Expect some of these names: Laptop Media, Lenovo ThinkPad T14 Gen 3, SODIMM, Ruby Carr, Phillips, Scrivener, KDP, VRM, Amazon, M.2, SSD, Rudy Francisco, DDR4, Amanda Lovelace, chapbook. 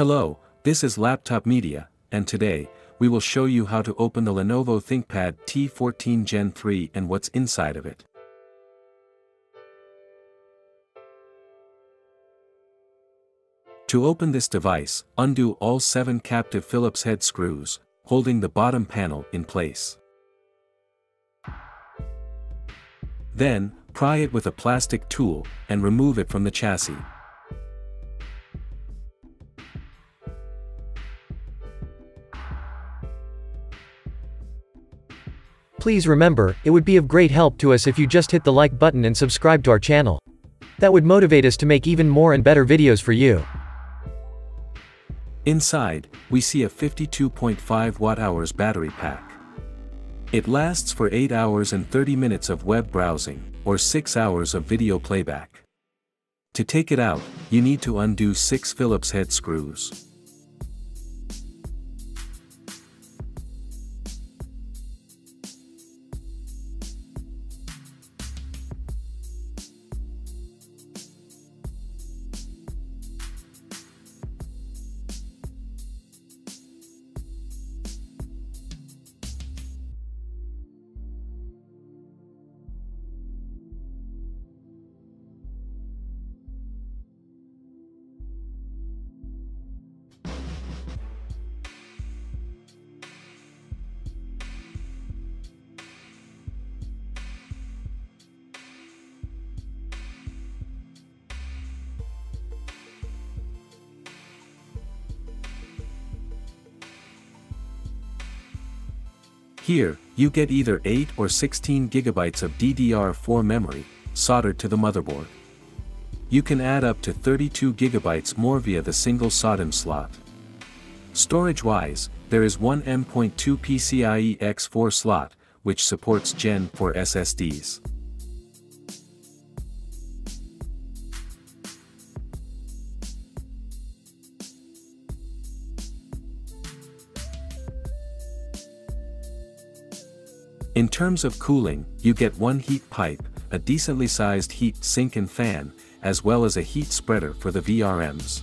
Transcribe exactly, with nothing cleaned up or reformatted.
Hello, this is Laptop Media, and today, we will show you how to open the Lenovo ThinkPad T fourteen Gen three and what's inside of it. To open this device, undo all seven captive Phillips head screws, holding the bottom panel in place. Then, pry it with a plastic tool, and remove it from the chassis. Please remember, it would be of great help to us if you just hit the like button and subscribe to our channel. That would motivate us to make even more and better videos for you. Inside, we see a fifty-two point five watt hours battery pack. It lasts for eight hours and thirty minutes of web browsing, or six hours of video playback. To take it out, you need to undo six Phillips head screws. Here, you get either eight or sixteen gigabytes of D D R four memory, soldered to the motherboard. You can add up to thirty-two gigabytes more via the single SODIMM slot. Storage-wise, there is one M dot two P C I E X four slot, which supports Gen four S S Ds. In terms of cooling, you get one heat pipe, a decently sized heat sink and fan, as well as a heat spreader for the V R Ms.